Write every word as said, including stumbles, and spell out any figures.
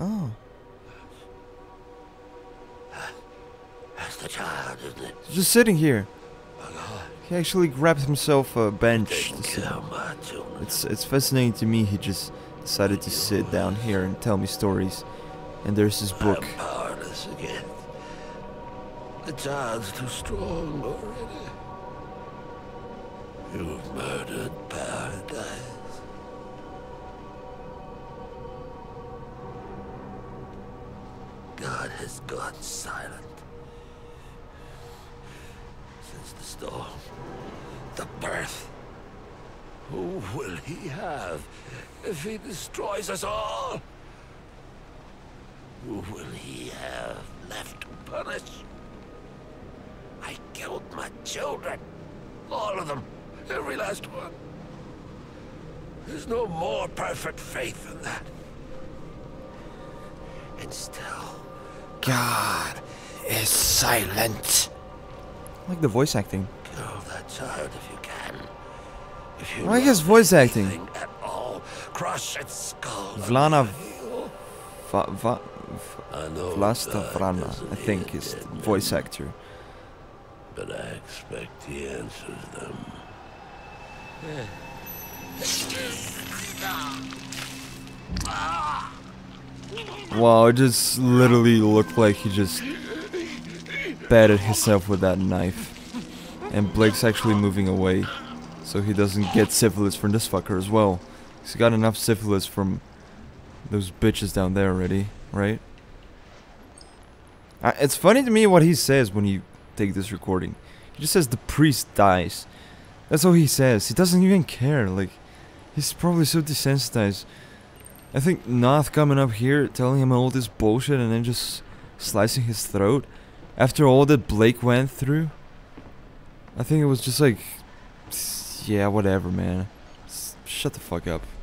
Oh. That's the child, isn't it? He's just sitting here. Oh, God. He actually grabbed himself a bench. It's it's fascinating to me. He just decided to sit down here and tell me stories. And there's this book. I'm powerless again. The child's too strong already. You've murdered paradise. God has gone silent. Since the storm, the birth, who will he have if he destroys us all? Who will he have left to punish? I killed my children, all of them, every last one. There's no more perfect faith than that. And still, God is silent. I like the voice acting. Kill that child if you can. If you I like his voice acting. At all, crush its skull. Vlana Vlastavrana, I think, is the voice actor. But I expect he answers them. Wow, it just literally looked like he just batted himself with that knife. And Blake's actually moving away, so he doesn't get syphilis from this fucker as well. He's got enough syphilis from those bitches down there already, right? Uh, it's funny to me what he says when you take this recording. He just says the priest dies. That's all he says. He doesn't even care. Like, he's probably so desensitized. I think Knoth coming up here, telling him all this bullshit and then just slicing his throat. After all that Blake went through, I think it was just like, yeah, whatever, man. Just shut the fuck up.